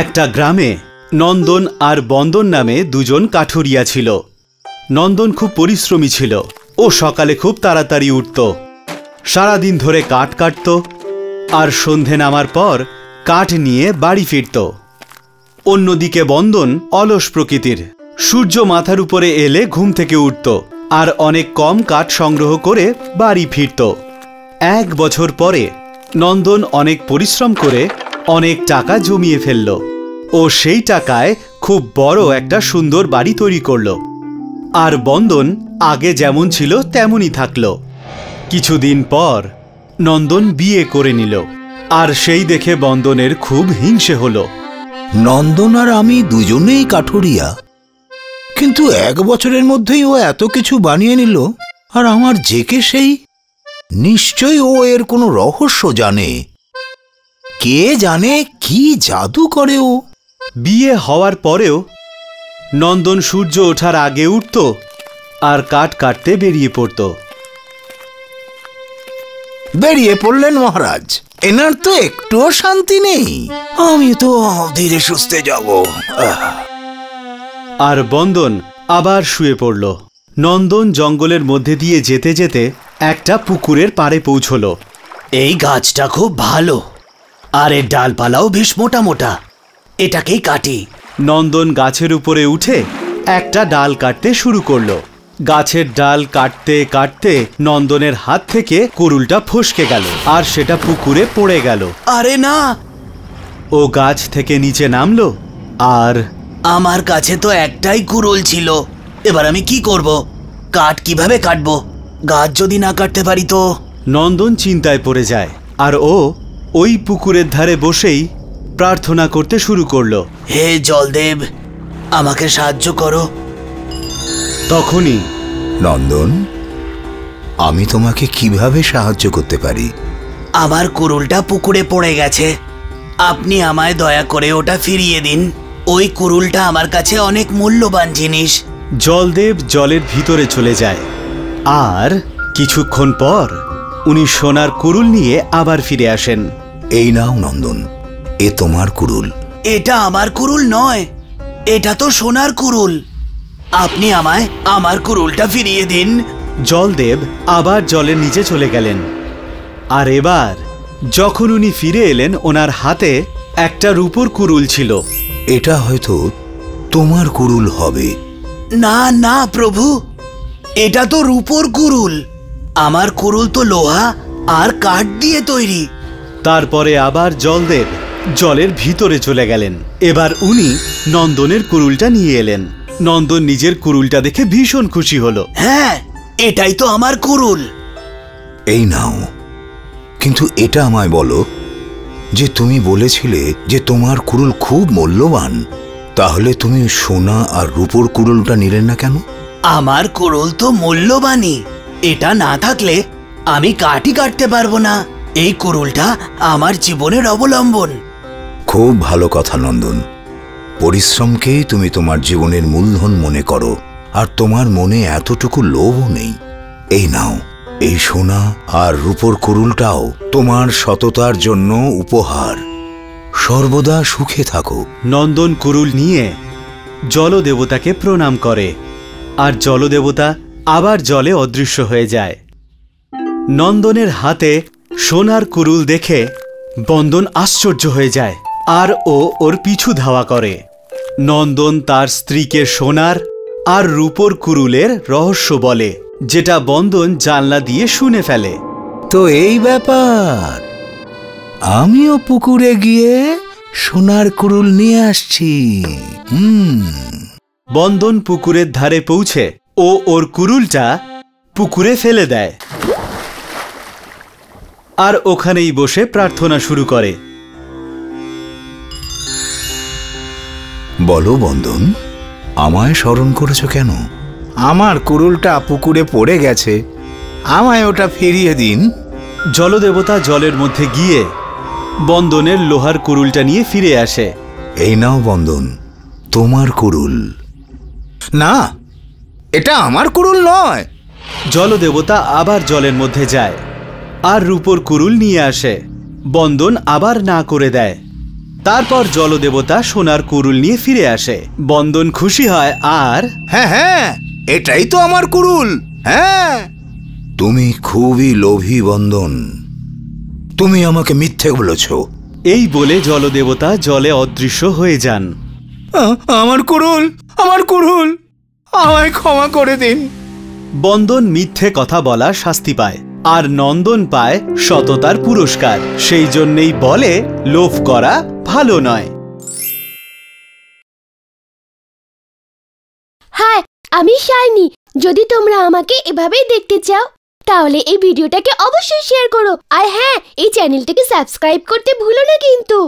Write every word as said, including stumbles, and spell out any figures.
एक ग्रामे नंदन और बंदन नामे दुजोन काठुरिया छिलो। नंदन खूब परिश्रमी छिलो ओ सकाले खूब ताड़ाताड़ी उठतो, सारा दिन धरे काठ काटतो और सन्धे नामार पर काठ निये बाड़ी फिरतो। अन्यदिके बंदन अलस प्रकृतिर, सूर्य माथार उपरे एले घुम थेके उठतो और अनेक कम काठ संग्रह करे बाड़ी फिरतो। एक बछर परे नंदन अनेक परिश्रम करे अनेक टाका जमिये फेललो ओ सेई टाकाय खूब बड़ो एकटा सुंदर बाड़ी तैरी करलो। आर बंदन आगे जेमन छिलो तेमोनी थाकलो। किछुदिन पर नंदन बिये करे निलो आर सेई देखे बंदनेर खूब हिंसे हलो। नंदन आर आमी दुजोनेई काठुरिया, किन्तु एक बछरेर मध्येई ओ एतो किछु बानिये निलो आर आमार जेके सेई, निश्चय ओ एर कोनो रहस्य जाने। के जाने की जादू करे ओ। बिये हवार परेओ नंदन सूर्य ओठार आगे उठतो और काट काटते बेरिये पड़तो। बेरिये पड़लेन महाराज, एनार तो एकटुओ शांति नेई। आमी तो धीरे सुस्ते जाबो। आर बंदन आबार शुए पड़लो। नंदन जंगलेर मध्य दिये जेते जेते एकटा पुकुरेर पारे पौंछलो। एई गाछटा खूब भालो आर एर डालपालाओ बेश मोटा मोटा, एटाकेई काटी। नंदन गाछेर उपरे उठे एकटा डाल काटते शुरू करलो। गाछेर डाल काटते काटते नंदनेर हाथ थेके कुरुलटा फसके गेल आर सेटा पुकुरे पड़े गेल। अरे ना, ओ गाछ थेके नीचे नामलो आर आमार काछे तो एकटाई कुरुल छिलो, एबार आमी की करबो? काट किभाबे काटबो? गाछ जोदि ना काटते पारी तो। नंदन चिंताय पड़े जाय आर ओ ओई पुकुरेर धारे बसेई प्रार्थना करते शुरू करलो। हे जलदेव, आमाके साहाज्य करो। तखुनी नंदन, आमी तुम्हें किभाबे साहाज्य करते पारी? आमार कुरुलटा पुकुरे पड़े गेछे, आपनी आमाय दया करे ओटा फिरिये दिन। ओई कुरुलटा आमार काछे अनेक मूल्यवान जिनिस। जलदेव जलेर भीतरे चले जाए आर किछुक्षण पर उनी सोनार कुरुल निये आबार फिरे आसेन। एई नाओ नंदन, ए तोमार कुरुल। एटा आमार कुरुल नय, एटा तो सोनार कुरुल। आपनी आमाय आमार कुरुलटा फिरिये दिन। जलदेव आबार जलेर नीचे चले गेलेन आर एबार जखन उनी फिरे एलेन ओनार हाथे एकटा रूपोर कुरुल छिलो। एटा होयतो तोमार कुरुल होबे। ना ना प्रभु, एटा तो रूपोर कुरुल। आमार कुरुल तो लोहा आर काठ दिये तैरी। तारपरे आबार जलदेव जलेर भीतरे चले गेलेन। एबार उनी नंदनेर कुरुलटा निये एलेन। नंदन निजेर कुरुलटा देखे भीषण खुशी हलो। हाँ, एटाई तो आमार कुरुल। एई नाओ, किन्तु एटा आमाय बोलो जे तुमी बोलेछिले जे तोमार कुरुल खूब मूल्यवान, ताहले तुमी सोना आर रूपोर कुरुलटा निले ना केन? आमार कुरुल तो मूल्यवानी, एटा ना थाकले आमी काटी काटते पारबो ना। एई कुरुलटा आमार जीवनेर अवलम्बन। खूब भालो कथा नंदन, परिश्रम के तुमी तुम्हार जीवनेर मूलधन मने करो और तुम्हार मने एतटुकु लोभो नेई। एई नाओ, एई सोना और रूपोर कुरुलटाओ तुम्हार सततार जन्नो उपहार। सर्वदा सुखे थाको। नंदन कुरुल निये जलदेवताके प्रणाम करे और जलदेवता आबार जले अदृश्य हये जाय। नंदनेर हाथे सोनार कुरुल देखे बंदन आश्चर्य हये जाय आर ओ ओर पीछू धावा करे। नंदन तार स्त्री के सोनार और रूपोर कुरुलेर रहस्य बोले, जेटा बंदन जानला दिए शुने फेले। तो एई ब्यापार, आमियो पुकुरे गिये सोनार कुरुल निये आसछि। बंदन पुकुरेर धारे पौंछे ओ ओर कुरुलटा पुकुरे फेले देय आर ओखानेई बसे प्रार्थना शुरू करे। बोलो बंदन, आमाय शरण करेছো কেন? আমার কুরুলটা পুকুরে পড়ে গেছে, আমায় ওটা ফিরিয়ে দিন। জলদেবতা জলের মধ্যে গিয়ে বন্দনের লোহার কুরুলটা নিয়ে ফিরে আসে। এই নাও বন্দন, তোমার কুরুল। না, এটা আমার কুরুল নয়। জলদেবতা আবার জলের মধ্যে যায় আর রূপোর কুরুল নিয়ে আসে। বন্দন আবার না করে দেয়। তারপর জলদেবতা সোনার কুরুল নিয়ে ফিরে আসে। বন্দন খুশি হয় আর হ্যাঁ হ্যাঁ এটাই তো আমার কুরুল। হ্যাঁ তুমি খুবই লোভী বন্দন, তুমি আমাকে মিথ্যে বলেছ। এই বলে জলদেবতা জলে অদৃশ্য হয়ে যান। আমার কুরুল, আমার কুরুল, আমায় ক্ষমা করে দিন। বন্দন মিথ্যে কথা বলা শাস্তি পায় আর নন্দন পায় সততার পুরস্কার। সেই জন্যই বলে লোভ করা ভালো নয়। হাই, আমি শাইনি। যদি তোমরা আমাকে এভাবেই দেখতে চাও তাহলে এই ভিডিওটাকে অবশ্যই শেয়ার করো আর হ্যাঁ এই চ্যানেলটাকে সাবস্ক্রাইব করতে ভুলো না কিন্তু।